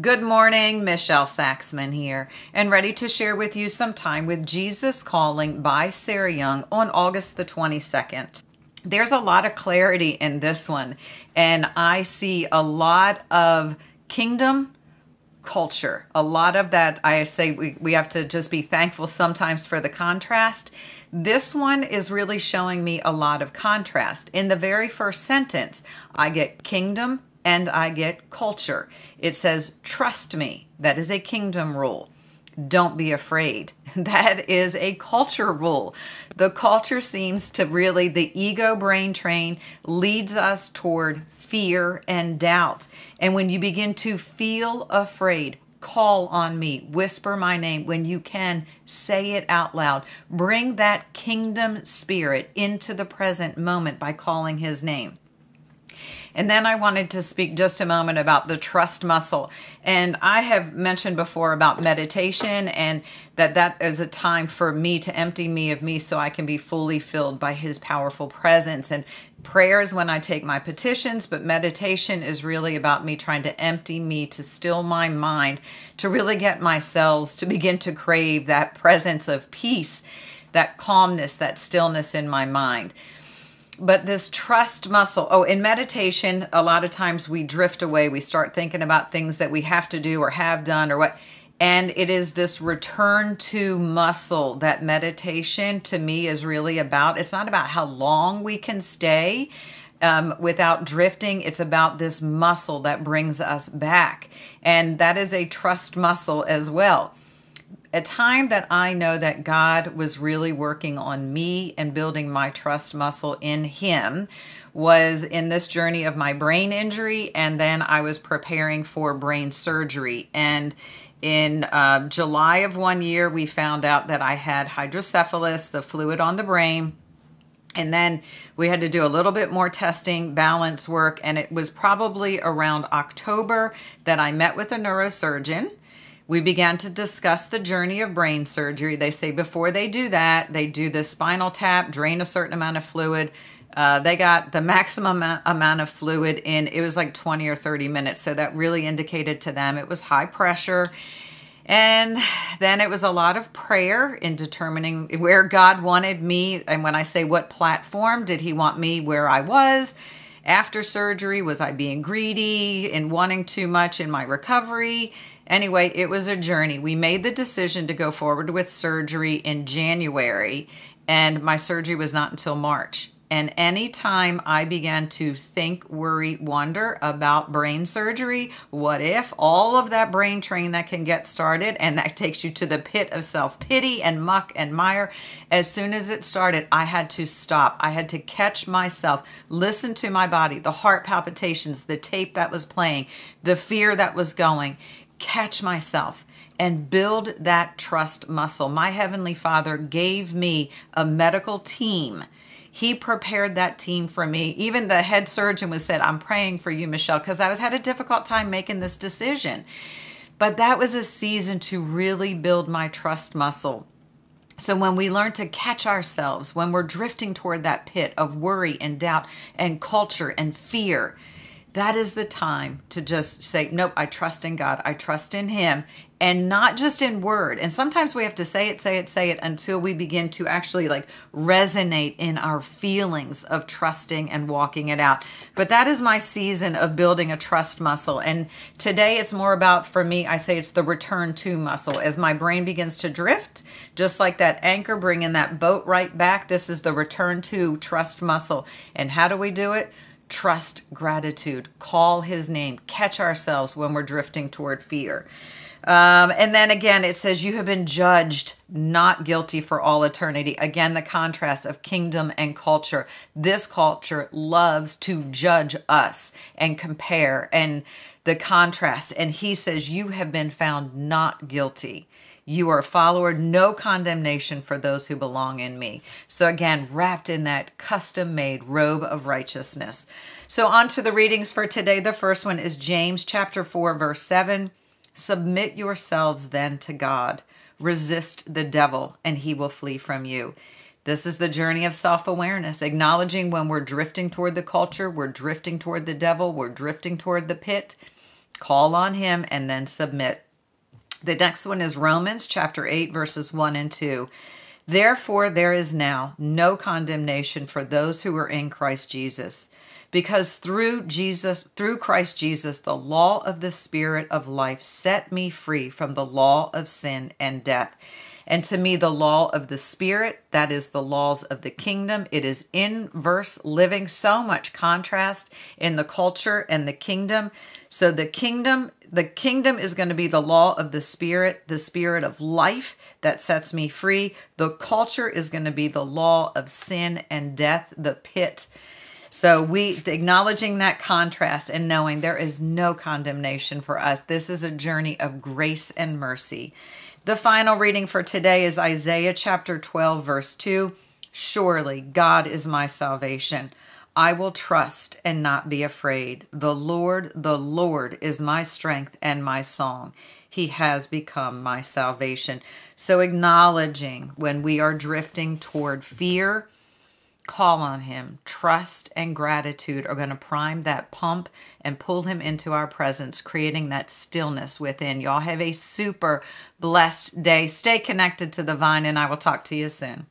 Good morning, Michelle Saxman here, and ready to share with you some time with Jesus Calling by Sarah Young on August the 22nd. There's a lot of clarity in this one, and I see a lot of kingdom culture, a lot of that. I say we have to just be thankful sometimes for the contrast. This one is really showing me a lot of contrast. In the very first sentence, I get kingdom and I get culture. It says, trust me. That is a kingdom rule. Don't be afraid. That is a culture rule. The culture seems to really, the ego brain train leads us toward fear and doubt. And when you begin to feel afraid, call on me, whisper my name. When you can, say it out loud. Bring that kingdom spirit into the present moment by calling his name. And then I wanted to speak just a moment about the trust muscle. And I have mentioned before about meditation and that is a time for me to empty me of me so I can be fully filled by his powerful presence. And prayer is when I take my petitions, but meditation is really about me trying to empty me, to still my mind, to really get my cells to begin to crave that presence of peace, that calmness, that stillness in my mind. But this trust muscle, in meditation, a lot of times we drift away. We start thinking about things that we have to do or have done or what. And it is this return to muscle that meditation to me is really about. It's not about how long we can stay without drifting. It's about this muscle that brings us back. And that is a trust muscle as well. A time that I know that God was really working on me and building my trust muscle in him was in this journey of my brain injury, and then I was preparing for brain surgery. And in July of one year, we found out that I had hydrocephalus, the fluid on the brain. And then we had to do a little bit more testing, balance work, and it was probably around October that I met with a neurosurgeon. We began to discuss the journey of brain surgery. They say before they do that, they do the spinal tap, drain a certain amount of fluid. They got the maximum amount of fluid in. It was like 20 or 30 minutes. So that really indicated to them it was high pressure. And then it was a lot of prayer in determining where God wanted me. And when I say what platform, did he want me where I was? After surgery, was I being greedy and wanting too much in my recovery? Anyway, it was a journey. We made the decision to go forward with surgery in January, and my surgery was not until March. And anytime I began to think, worry, wonder about brain surgery, what if, all of that brain train that can get started, and that takes you to the pit of self-pity and muck and mire. As soon as it started, I had to stop. I had to catch myself, listen to my body, the heart palpitations, the tape that was playing, the fear that was going, catch myself and build that trust muscle. My Heavenly Father gave me a medical team. He prepared that team for me. Even the head surgeon said, I'm praying for you, Michelle, because I had a difficult time making this decision. But that was a season to really build my trust muscle. So when we learn to catch ourselves, when we're drifting toward that pit of worry and doubt and culture and fear, that is the time to just say, nope, I trust in God. I trust in him, and not just in word. And sometimes we have to say it until we begin to actually resonate in our feelings of trusting and walking it out. But that is my season of building a trust muscle. And today it's more about, for me, I say it's the return to muscle. As my brain begins to drift, just like that anchor, bringing that boat right back, this is the return to trust muscle. And how do we do it? Trust, gratitude, call his name, catch ourselves when we're drifting toward fear. And then again, it says, you have been judged not guilty for all eternity. Again, the contrast of kingdom and culture. This culture loves to judge us and compare and the contrast. And he says, you have been found not guilty. You are a follower, no condemnation for those who belong in me. So again, wrapped in that custom-made robe of righteousness. So on to the readings for today. The first one is James chapter 4, verse 7. Submit yourselves then to God. Resist the devil, and he will flee from you. This is the journey of self-awareness, acknowledging when we're drifting toward the culture, we're drifting toward the devil, we're drifting toward the pit. Call on him and then submit. The next one is Romans chapter 8, verses 1 and 2. Therefore, there is now no condemnation for those who are in Christ Jesus, because through Christ Jesus, the law of the Spirit of life set me free from the law of sin and death. And to me, the law of the Spirit, that is the laws of the kingdom, it is inverse living, so much contrast in the culture and the kingdom. So the kingdom is going to be the law of the Spirit of life that sets me free. The culture is going to be the law of sin and death, the pit. So we acknowledging that contrast and knowing there is no condemnation for us. This is a journey of grace and mercy. The final reading for today is Isaiah chapter 12, verse 2. Surely God is my salvation. I will trust and not be afraid. The Lord is my strength and my song. He has become my salvation. So acknowledging when we are drifting toward fear, call on him. Trust and gratitude are going to prime that pump and pull him into our presence, creating that stillness within. Y'all have a super blessed day. Stay connected to the vine, and I will talk to you soon.